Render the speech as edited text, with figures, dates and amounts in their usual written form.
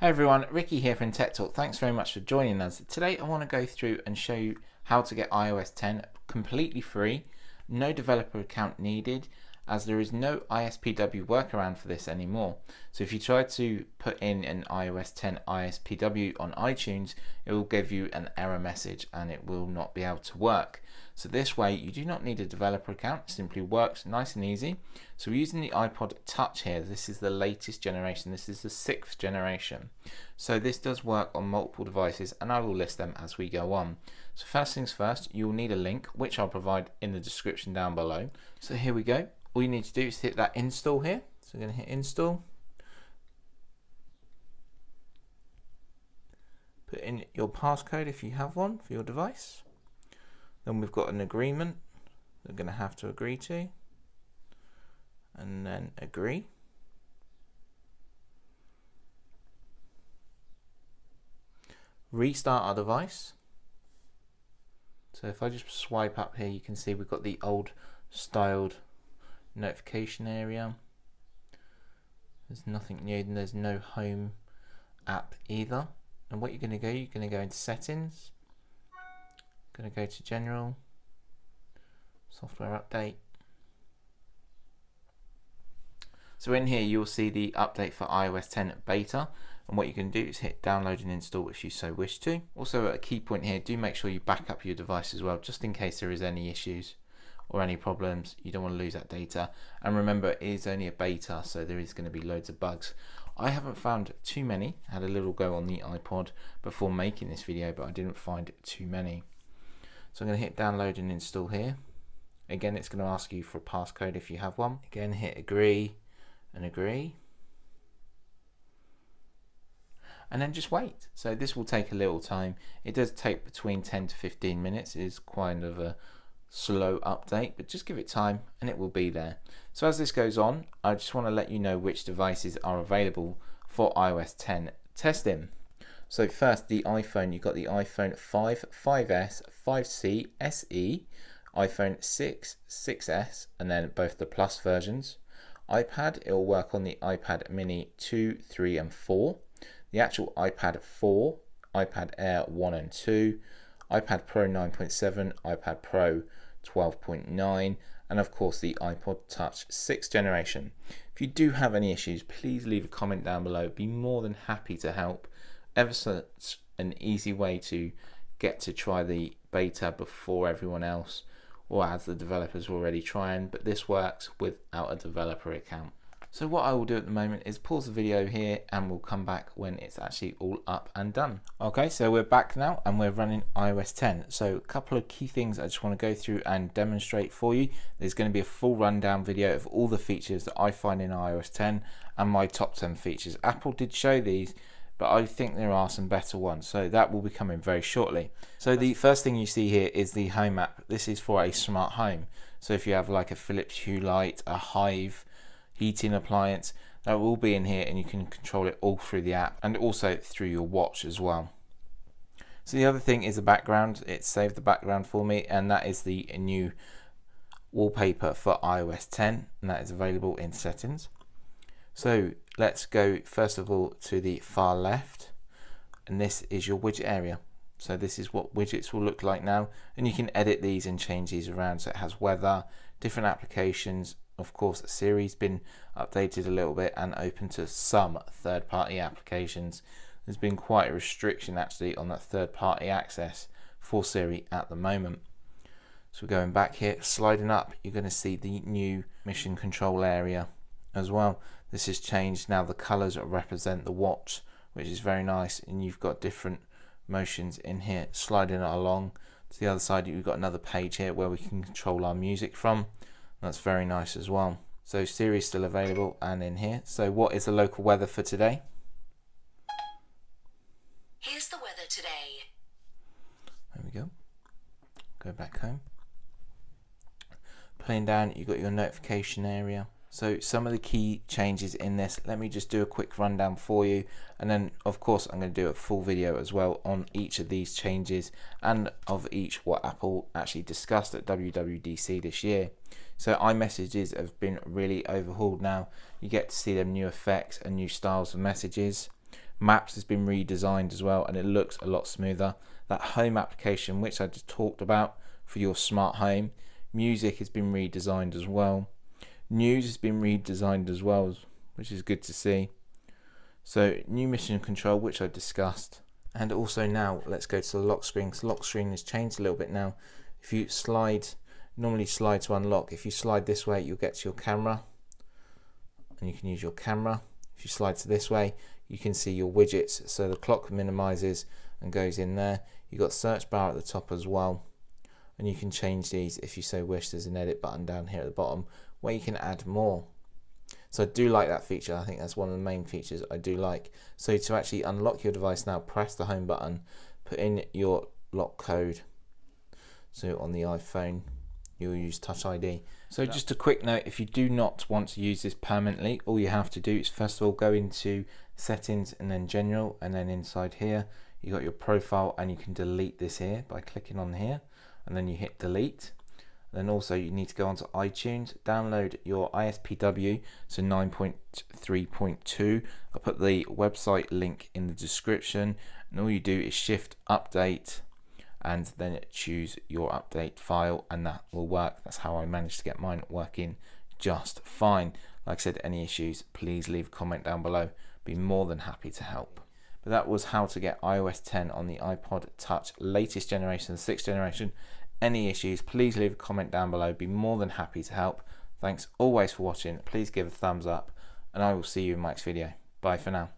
Hi everyone, Ricky here from Tech Talk. Thanks very much for joining us. Today I want to go through and show you how to get iOS 10 completely free, no developer account needed, as there is no ISPW workaround for this anymore. So if you try to put in an iOS 10 ISPW on iTunes, it will give you an error message and it will not be able to work. So this way you do not need a developer account, it simply works nice and easy. So we're using the iPod Touch here. This is the latest generation, this is the 6th generation. So this does work on multiple devices and I will list them as we go on. So first things first, you'll need a link, which I'll provide in the description down below. So here we go. All you need to do is hit that install here. So we're going to hit install. Put in your passcode if you have one for your device. Then we've got an agreement we're going to have to agree to, and then agree. Restart our device. So if I just swipe up here, you can see we've got the old styled notification area. There's nothing new and there's no home app either. And what you're going to go into settings. Going to go to general, software update. So in here you'll see the update for iOS 10 beta, and what you can do is hit download and install if you so wish to. Also, a key point here, do make sure you back up your device as well, just in case there is any issues or any problems. You don't want to lose that data, and remember it is only a beta, so there is going to be loads of bugs. I haven't found too many. I had a little go on the iPod before making this video, but I didn't find too many. So I'm going to hit download and install here. Again, it's going to ask you for a passcode if you have one. Again, hit agree and agree. And then just wait. So this will take a little time. It does take between 10 to 15 minutes. It is kind of a slow update, but just give it time and it will be there. So as this goes on, I just want to let you know which devices are available for iOS 10 testing. So first, the iPhone. You've got the iPhone 5, 5S, 5C, SE, iPhone 6, 6S, and then both the Plus versions. iPad, it'll work on the iPad Mini 2, 3, and 4. The actual iPad 4, iPad Air 1 and 2, iPad Pro 9.7, iPad Pro 12.9, and of course the iPod Touch 6th generation. If you do have any issues, please leave a comment down below. Be more than happy to help. Ever such an easy way to get to try the beta before everyone else, or as the developers were already trying, but this works without a developer account. So what I will do at the moment is pause the video here and we'll come back when it's actually all up and done. Okay, so we're back now and we're running iOS 10. So a couple of key things I just want to go through and demonstrate for you. There's going to be a full rundown video of all the features that I find in iOS 10 and my top 10 features. Apple did show these, but I think there are some better ones, so that will be coming very shortly. So the first thing you see here is the Home app. This is for a smart home. So if you have like a Philips Hue light, a Hive, heating appliance, that will be in here and you can control it all through the app and also through your watch as well. So the other thing is the background. It saved the background for me, and that is the new wallpaper for iOS 10, and that is available in settings. So let's go first of all to the far left, and this is your widget area. So this is what widgets will look like now, and you can edit these and change these around. So it has weather, different applications, of course Siri's been updated a little bit and open to some third-party applications. There's been quite a restriction actually on that third-party access for Siri at the moment. So we're going back here, sliding up, you're going to see the new mission control area as well. This has changed now. The colors represent the watch, which is very nice, and you've got different motions in here. Sliding it along to the other side, you've got another page here where we can control our music from. That's very nice as well. So Siri is still available and in here. So what is the local weather for today? Here's the weather today. There we go. Go back home. Playing down, you've got your notification area. So some of the key changes in this, let me just do a quick rundown for you, and then of course I'm going to do a full video as well on each of these changes and of each what Apple actually discussed at WWDC this year. So iMessages have been really overhauled now. You get to see them new effects and new styles of messages. Maps has been redesigned as well, and it looks a lot smoother. That home application, which I just talked about for your smart home, music has been redesigned as well. News has been redesigned as well, which is good to see. So new mission control, which I discussed. And also now let's go to the lock screen, because lock screen has changed a little bit now. If you slide, normally slide to unlock, if you slide this way you'll get to your camera and you can use your camera. If you slide to this way you can see your widgets, so the clock minimizes and goes in there. You've got search bar at the top as well, and you can change these if you so wish. There's an edit button down here at the bottom where you can add more. So I do like that feature. I think that's one of the main features I do like. So to actually unlock your device now, press the home button, put in your lock code. So on the iPhone you'll use Touch ID. So just a quick note, if you do not want to use this permanently, all you have to do is first of all go into settings and then general, and then inside here you got your profile, and you can delete this here by clicking on here and then you hit delete. Then also you need to go onto iTunes, download your ISPW, so 9.3.2. I'll put the website link in the description, and all you do is shift update and then choose your update file, and that will work. That's how I managed to get mine working just fine. Like I said, any issues, please leave a comment down below. Be more than happy to help. But that was how to get iOS 10 on the iPod Touch, latest generation, 6th generation. Any issues, please leave a comment down below. Be more than happy to help. Thanks always for watching. Please give a thumbs up, and I will see you in my next video. Bye for now.